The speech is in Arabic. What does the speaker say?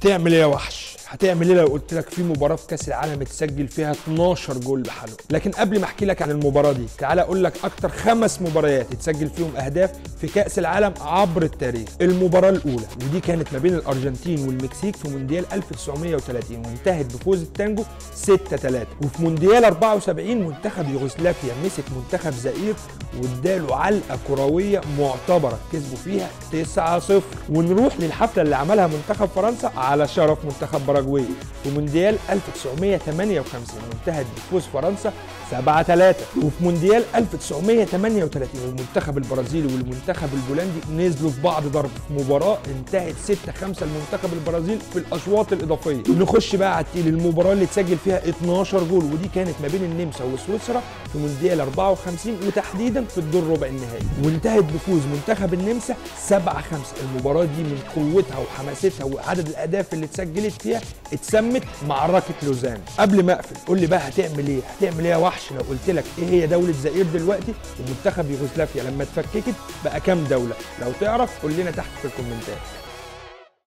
هتعمل ايه يا وحش؟ هتعمل ايه لو قلت لك في مباراه في كاس العالم اتسجل فيها 12 جول لحاله؟ لكن قبل ما احكي لك عن المباراه دي، تعالى اقول لك اكتر 5 مباريات اتسجل فيهم اهداف في كاس العالم عبر التاريخ. المباراه الاولى ودي كانت ما بين الارجنتين والمكسيك في مونديال 1930 وانتهت بفوز التانجو 6-3، وفي مونديال 74 منتخب يوغوسلافيا مسك منتخب زائير واداله علقه كرويه معتبره كسبوا فيها 9-0. ونروح للحفله اللي عملها منتخب فرنسا على شرف منتخب برازيل في مونديال 1958 وانتهت بفوز فرنسا 7-3، وفي مونديال 1938 المنتخب البرازيلي والمنتخب البولندي نزلوا في بعض ضرب في مباراه انتهت 6-5 المنتخب البرازيل في الاشواط الاضافيه. نخش بقى على التقيل، المباراه اللي اتسجل فيها 12 جول ودي كانت ما بين النمسا وسويسرا في مونديال 54 وتحديدا في الدور ربع النهائي وانتهت بفوز منتخب النمسا 7-5. المباراه دي من قوتها وحماستها وعدد الاهداف اللي اتسجلت فيها اتسمت معركة لوزان. قبل ما اقفل قول لي بقى هتعمل ايه؟ هتعمل ايه يا وحش لو قلت لك ايه هي دولة زائير دلوقتي ومنتخب يوغوسلافيا لما اتفككت بقى كام دولة؟ لو تعرف قول لنا تحت في الكومنتات.